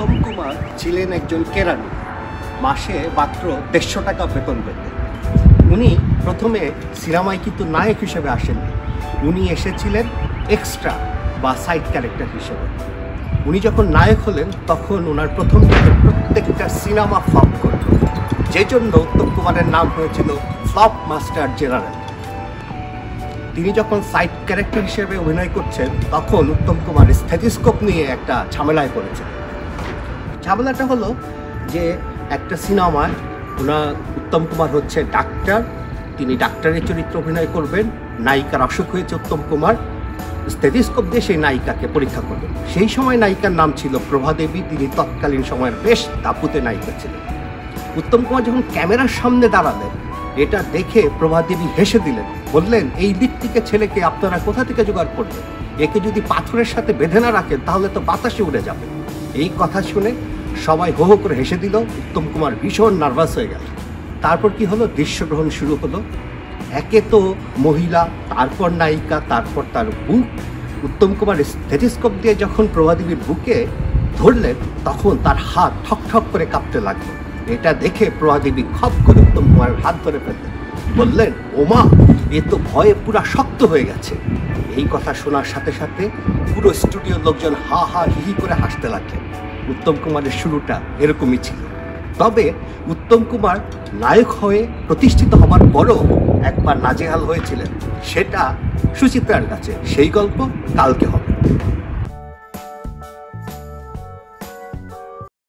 उत्तम कुमार छिलेन एकजन केरानी मासे मात्र 150 टाका वेतन पेतेन। उनी प्रथमे सिनेमाय किन्तु नायक हिसेबे आसेननि, उनी एसेछिलेन एक्सट्रा बा साइड क्यारेक्टर हिसेबे। उनी जखन नायक हलेन तखन ओनार प्रथम प्रत्येकटा सिनेमा फ्लप करलो, जेजोन्नो उत्तम कुमारेर नाम हयेछिलो फ्लप मास्टार जेनारेल। তিনি যখন সাইড ক্যারেক্টার হিসেবে অভিনয় করছেন তখন উত্তম কুমার স্টেথোস্কোপ নিয়ে একটা ঝামেলায় পড়েছেন। ঝামেলাটা হলো যে একটা সিনেমায় উত্তম কুমার হচ্ছে ডাক্তার, তিনি ডাক্তারের চরিত্র অভিনয় করবেন, নায়িকার অসুখ হয়েছে, উত্তম কুমার স্টেথোস্কোপ দিয়ে সেই নায়িকাকে পরীক্ষা করবেন। সেই সময় নায়িকার নাম ছিল প্রভাদেবী, তিনি তৎকালীন সময়ের বেশ দাপুটে নায়িকা ছিলেন। উত্তম কুমার যখন ক্যামেরার সামনে দাঁড়ালেন এটা দেখে প্রভাদেবী হেসে দিলেন, বললেন এই ব্যক্তিকে ছেলেকে আপনারা কোথা থেকে জোগাড় করবেন, একে যদি পাথরের সাথে বেঁধে না রাখেন তাহলে তো বাতাসে উড়ে যাবে। এই কথা শুনে সবাই হো হো করে হেসে দিল, উত্তম কুমার ভীষণ নার্ভাস হয়ে গেল। তারপর কি হলো, দৃশ্যগ্রহণ শুরু হলো। একে তো মহিলা, তারপর নায়িকা, তারপর তার বুক। উত্তম কুমার স্টেথোস্কোপ দিয়ে যখন প্রভাদেবীর বুকে ধরলেন তখন তার হাত ঠক ঠক করে কাঁপতে লাগলো। এটা দেখে প্রভাদেবী খপ করে উত্তম কুমারের হাত ধরে ফেললেন, বললেন ওমা এ তো ভয়ে পুরা শক্ত হয়ে গেছে। এই কথা শোনার সাথে সাথে পুরো স্টুডিওর লোকজন হা হা হি হি করে হাসতে লাগলেন। উত্তম কুমারের শুরুটা এরকমই ছিল। তবে উত্তম কুমার নায়ক হয়ে প্রতিষ্ঠিত হবার পরও একবার নাজেহাল হয়েছিলেন, সেটা সুচিত্রার কাছে। সেই গল্প কালকে হবে।